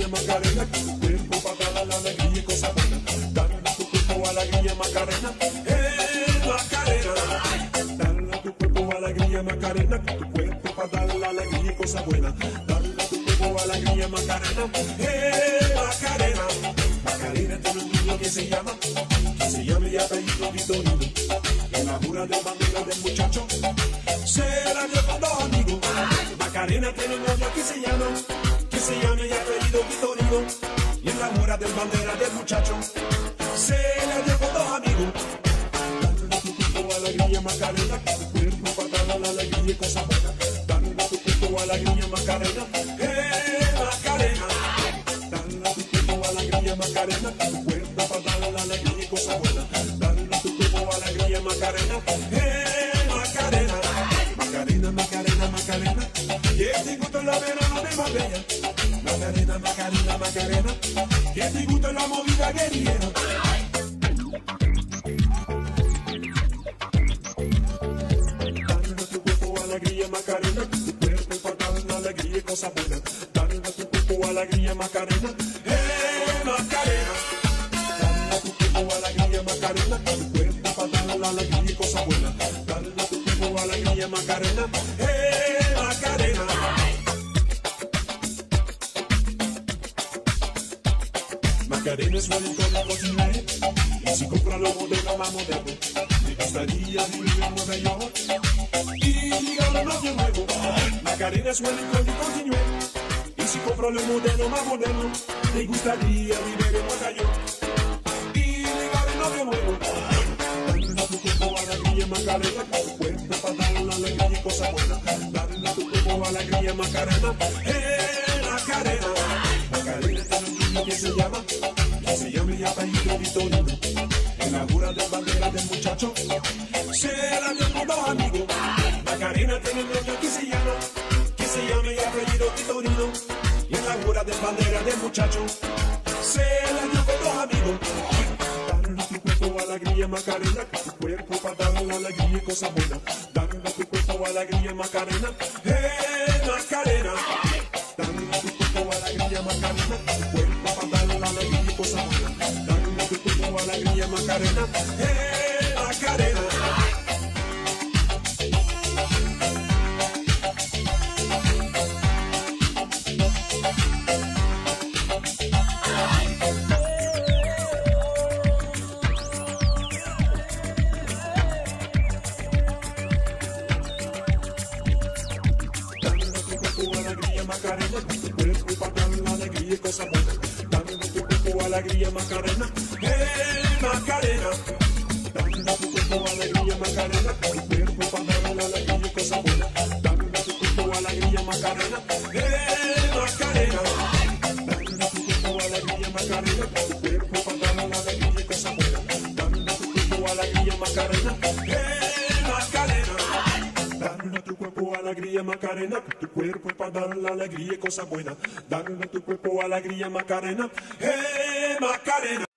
alegría Macarena, tiempo para dar la alegría y cosas buenas. Dale tu cuerpo alegría Macarena, Macarena. Dale tu cuerpo alegría Macarena, tu cuerpo para dar la alegría y cosas buenas. Dale tu cuerpo alegría Macarena, Macarena. Macarena tiene un niño que se llama y apellido Vitorino. La mura de bandera del muchacho se la dio con dos amigos. Macarena tiene un niño que se llama y apellido Vitorino. Y en la mura del bandera del muchacho se la dio con dos amigos. Dale tu cuerpo alegría Macarena, tu cuerpo para dar la alegría y cosas buenas. Dale tu cuerpo alegría Macarena, Macarena. Dale tu cuerpo alegría Macarena, tu cuerpo para dar la alegría y cosas buenas. Dale tu cuerpo alegría Macarena, Macarena. Macarena, Macarena, Macarena. Y te gusta la verano de Marbella. Macarena, Macarena, Macarena. Y te gusta la movida guerrillera. Dale tu cuerpo alegría Macarena, tu cuerpo para dar la alegría y cosas buenas. Dale tu cuerpo alegría Macarena, Macarena. Dale tu cuerpo alegría Macarena, tu cuerpo para dar la alegría y cosas buenas. Dale tu cuerpo alegría Macarena, Macarena. Macarena es bonito la cocina, y si compra los modelos más modernos, me gustaría vivir en Nueva York y llegar a un novio nuevo. Macarena es bonito la cocina, y si compra los modelos más modernos, me gustaría vivir en Nueva York y llegar a un novio nuevo. Dale tu cuerpo alegría Macarena, tu cuerpo para dar la alegría y cosas buenas. Dale tu cuerpo alegría Macarena, Macarena. Macarena tiene un niño que se llama y apellido Vitorino. En la jura de bandera del muchacho se la dio con dos amigos. Macarena tiene un niño que se llama y apellido Vitorino. Y en la jura de bandera del muchacho se la dio con dos amigos. Dale tu cuerpo alegría Macarena, tu cuerpo para dar la alegría y cosas buenas. Dale tu cuerpo alegría Macarena, Macarena. Macarena, tu cuerpo para dar la alegría y cosas buenas. Dale tu cuerpo alegría Macarena, Macarena. Macarena, tu cuerpo para dar la alegría y cosas buenas. Dame tu cuerpo alegría Macarena, Macarena. Dame tu cuerpo alegría Macarena, tu cuerpo para dar la alegría y cosas buenas. Dame tu cuerpo alegría Macarena, Macarena. Dame tu cuerpo alegría Macarena, tu cuerpo para dar la alegría y cosas buenas. Dame tu cuerpo alegría Macarena, Macarena. Dale tu cuerpo alegría Macarena, tu cuerpo para dar la alegría y cosas buenas. Dale tu cuerpo alegría Macarena, Macarena.